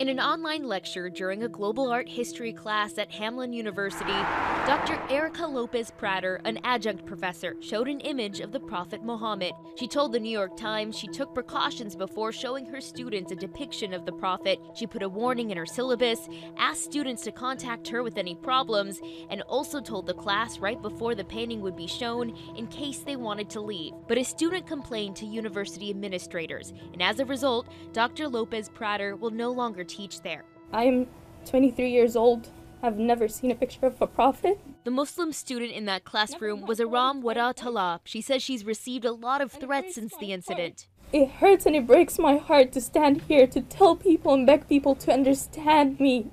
In an online lecture during a global art history class at Hamline University, Dr. Erika López Prater, an adjunct professor, showed an image of the Prophet Muhammad. She told the New York Times she took precautions before showing her students a depiction of the Prophet. She put a warning in her syllabus, asked students to contact her with any problems, and also told the class right before the painting would be shown in case they wanted to leave. But a student complained to university administrators, and as a result, Dr. López Prater will no longer teach there. I'm 23 years old. I've never seen a picture of a prophet. The Muslim student in that classroom was Aram Wada Talab. She says she's received a lot of threats since the incident. It hurts and it breaks my heart to stand here to tell people and beg people to understand me,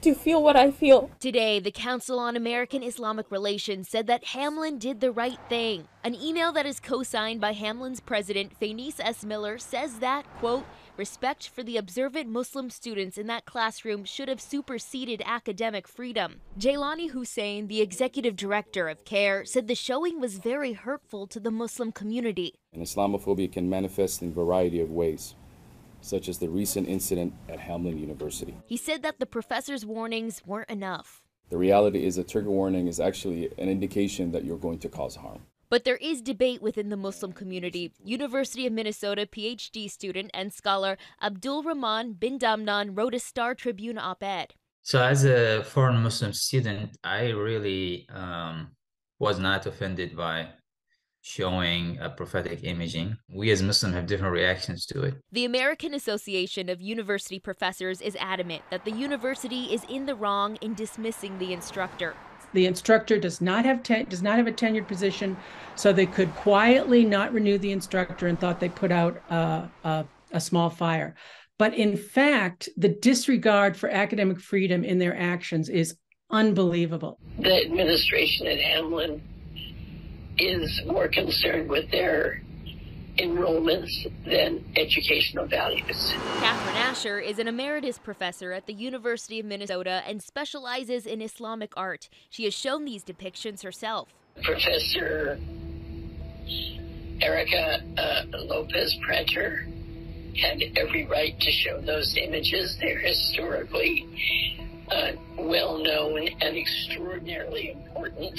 to feel what I feel. Today, the Council on American Islamic Relations said that Hamline did the right thing. An email that is co-signed by Hamline's president, Fainese S. Miller, says that, quote, respect for the observant Muslim students in that classroom should have superseded academic freedom. Jaylani Hussain, the executive director of CARE, said the showing was very hurtful to the Muslim community. And Islamophobia can manifest in a variety of ways, such as the recent incident at Hamline University. He said that the professor's warnings weren't enough. The reality is a trigger warning is actually an indication that you're going to cause harm. But there is debate within the Muslim community. University of Minnesota PhD student and scholar Abdul Rahman bin Damnan wrote a Star Tribune op-ed. So as a foreign Muslim student, I really was not offended by showing a prophetic imaging. We as Muslims have different reactions to it. The American Association of University Professors is adamant that the university is in the wrong in dismissing the instructor. The instructor does not have a tenured position, so they could quietly not renew the instructor and thought they put out a small fire. But in fact, the disregard for academic freedom in their actions is unbelievable. The administration at Hamline is more concerned with their enrollments than educational values. Katherine Asher is an emeritus professor at the University of Minnesota and specializes in Islamic art. She has shown these depictions herself. Professor Erika López Prater had every right to show those images. They're historically well known and extraordinarily important.